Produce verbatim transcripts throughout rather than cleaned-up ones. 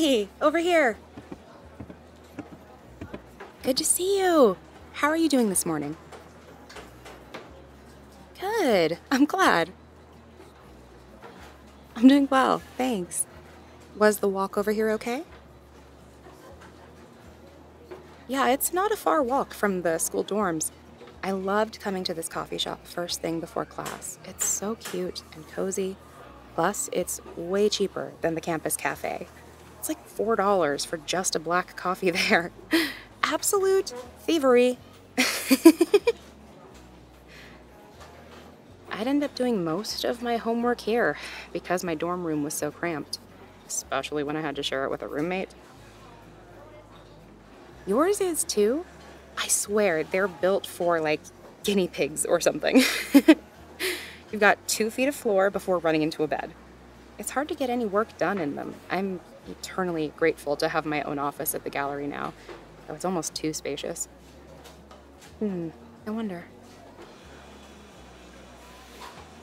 Hey, over here. Good to see you. How are you doing this morning? Good. I'm glad. I'm doing well, thanks. Was the walk over here okay? Yeah, it's not a far walk from the school dorms. I loved coming to this coffee shop first thing before class. It's so cute and cozy. Plus, it's way cheaper than the campus cafe. It's like four dollars for just a black coffee there. Absolute thievery. I'd end up doing most of my homework here because my dorm room was so cramped, especially when I had to share it with a roommate. Yours is too? I swear, they're built for, like, guinea pigs or something. You've got two feet of floor before running into a bed. It's hard to get any work done in them. I'm eternally grateful to have my own office at the gallery now. Oh, it's almost too spacious. Hmm, I wonder.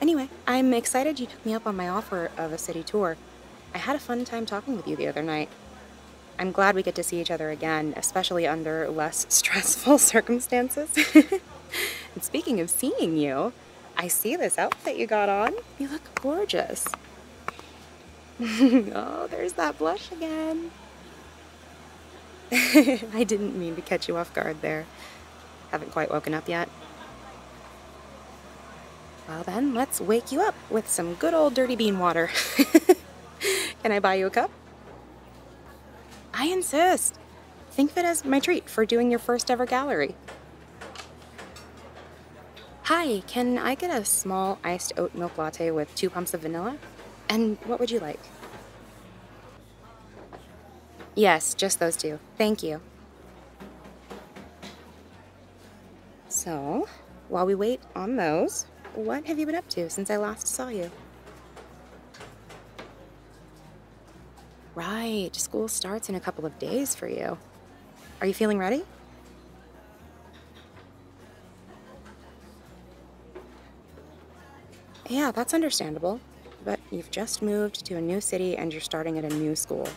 Anyway, I'm excited you took me up on my offer of a city tour. I had a fun time talking with you the other night. I'm glad we get to see each other again, especially under less stressful circumstances. And speaking of seeing you, I see this outfit you got on. You look gorgeous. Oh, there's that blush again. I didn't mean to catch you off guard there. Haven't quite woken up yet. Well then, let's wake you up with some good old dirty bean water. Can I buy you a cup? I insist. Think of it as my treat for doing your first ever gallery. Hi, can I get a small iced oat milk latte with two pumps of vanilla? And what would you like? Yes, just those two. Thank you. So, while we wait on those, what have you been up to since I last saw you? Right, school starts in a couple of days for you. Are you feeling ready? Yeah, that's understandable, but you've just moved to a new city and you're starting at a new school.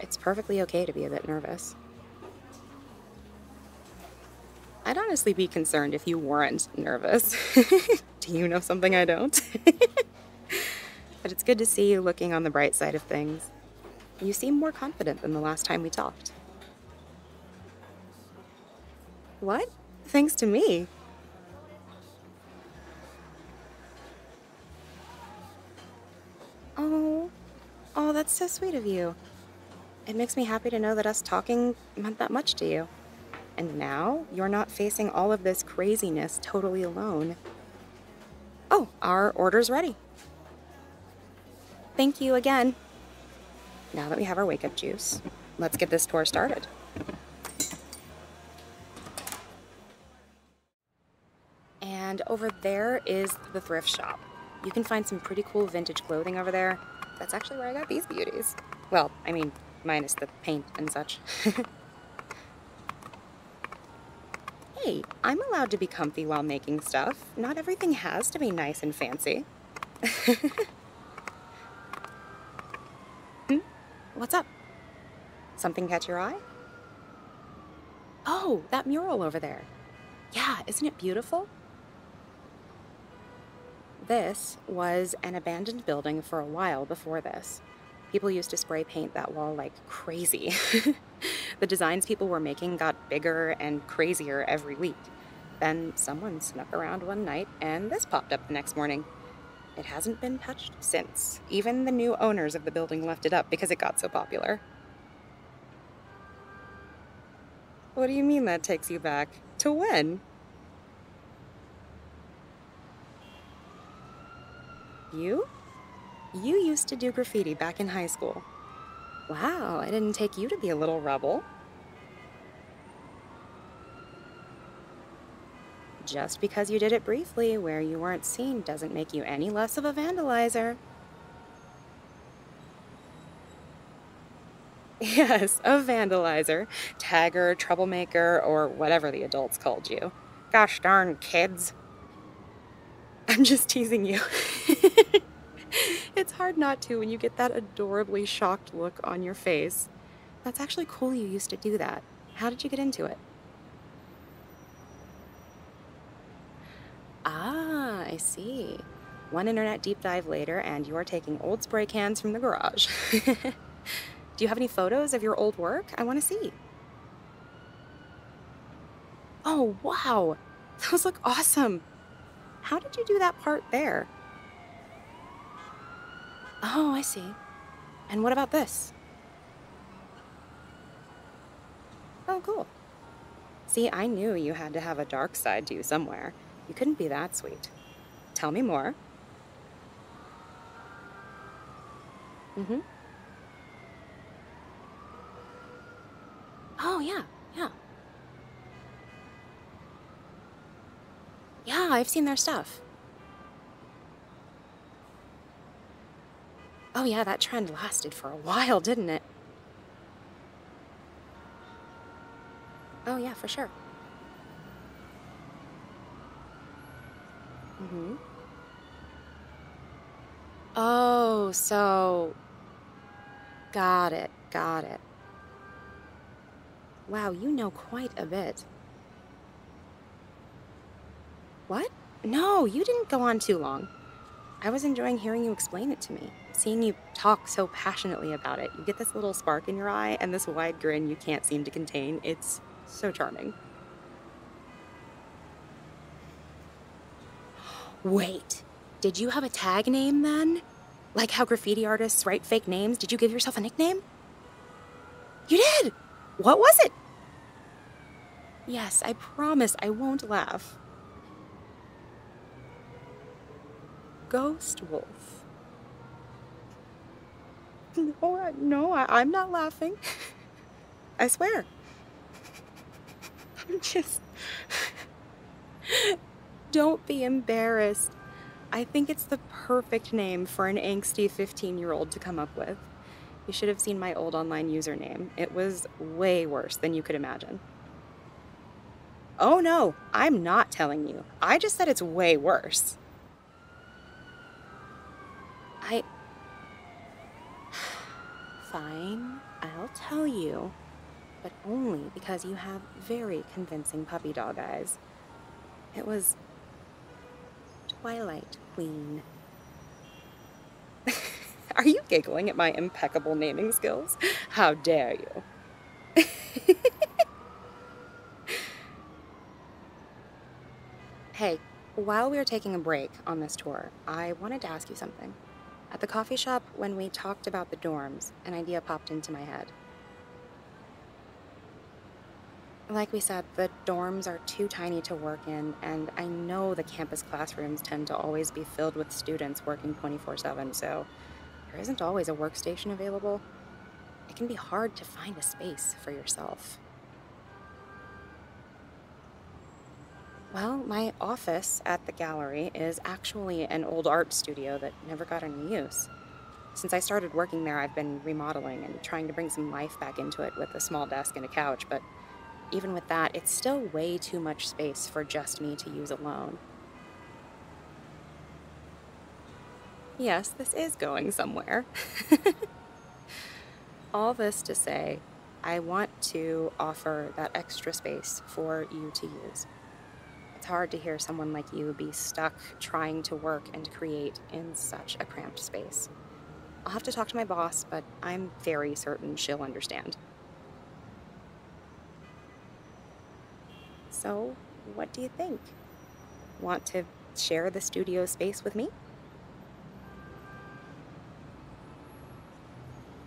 It's perfectly okay to be a bit nervous. I'd honestly be concerned if you weren't nervous. Do you know something I don't? But it's good to see you looking on the bright side of things. You seem more confident than the last time we talked. What? Thanks to me. Oh, oh, that's so sweet of you. It makes me happy to know that us talking meant that much to you. And now you're not facing all of this craziness totally alone. Oh, our order's ready. Thank you again. Now that we have our wake-up juice, let's get this tour started. And over there is the thrift shop. You can find some pretty cool vintage clothing over there. That's actually where I got these beauties. Well, I mean, minus the paint and such. Hey, I'm allowed to be comfy while making stuff. Not everything has to be nice and fancy. What's up? Something catch your eye? Oh, that mural over there. Yeah, isn't it beautiful? This was an abandoned building for a while before this. People used to spray paint that wall like crazy. The designs people were making got bigger and crazier every week. Then someone snuck around one night and this popped up the next morning. It hasn't been touched since. Even the new owners of the building left it up because it got so popular. What do you mean that takes you back? To when? You? You used to do graffiti back in high school. Wow, it didn't take you to be a little rebel. Just because you did it briefly where you weren't seen doesn't make you any less of a vandalizer. Yes, a vandalizer, tagger, troublemaker, or whatever the adults called you. Gosh darn kids. I'm just teasing you. It's hard not to when you get that adorably shocked look on your face. That's actually cool you used to do that. How did you get into it? Ah, I see. One internet deep dive later and you're taking old spray cans from the garage. Do you have any photos of your old work? I want to see. Oh, wow. Those look awesome. How did you do that part there? Oh, I see. And what about this? Oh, cool. See, I knew you had to have a dark side to you somewhere. You couldn't be that sweet. Tell me more. Mm-hmm. Oh, yeah, yeah. Yeah, I've seen their stuff. Oh yeah, that trend lasted for a while, didn't it? Oh yeah, for sure. Mm-hmm. Oh, so... Got it, got it. Wow, you know quite a bit. What? No, you didn't go on too long. I was enjoying hearing you explain it to me, seeing you talk so passionately about it. You get this little spark in your eye and this wide grin you can't seem to contain. It's so charming. Wait, did you have a tag name then? Like how graffiti artists write fake names, did you give yourself a nickname? You did! What was it? Yes, I promise I won't laugh. Ghost Wolf. No, I, no, I, I'm not laughing. I swear. I'm just... Don't be embarrassed. I think it's the perfect name for an angsty fifteen-year-old to come up with. You should have seen my old online username. It was way worse than you could imagine. Oh no, I'm not telling you. I just said it's way worse. I... Fine, I'll tell you, but only because you have very convincing puppy dog eyes. It was Twilight Queen. Are you giggling at my impeccable naming skills? How dare you? Hey, while we were taking a break on this tour, I wanted to ask you something. At the coffee shop, when we talked about the dorms, an idea popped into my head. Like we said, the dorms are too tiny to work in, and I know the campus classrooms tend to always be filled with students working twenty-four seven, so there isn't always a workstation available. It can be hard to find a space for yourself. Well, my office at the gallery is actually an old art studio that never got any use. Since I started working there, I've been remodeling and trying to bring some life back into it with a small desk and a couch, but even with that, it's still way too much space for just me to use alone. Yes, this is going somewhere. All this to say, I want to offer that extra space for you to use. It's hard to hear someone like you be stuck trying to work and create in such a cramped space. I'll have to talk to my boss, but I'm very certain she'll understand. So, what do you think? Want to share the studio space with me?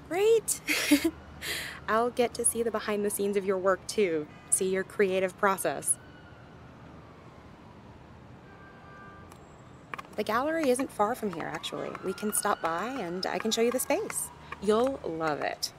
Great! I'll get to see the behind the scenes of your work too, see your creative process. The gallery isn't far from here, actually. We can stop by and I can show you the space. You'll love it.